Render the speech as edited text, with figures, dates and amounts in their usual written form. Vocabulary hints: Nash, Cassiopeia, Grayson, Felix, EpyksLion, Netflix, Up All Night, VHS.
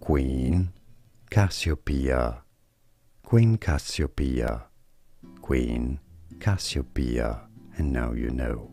Queen Cassiopeia, Queen Cassiopeia, Queen Cassiopeia, and now you know.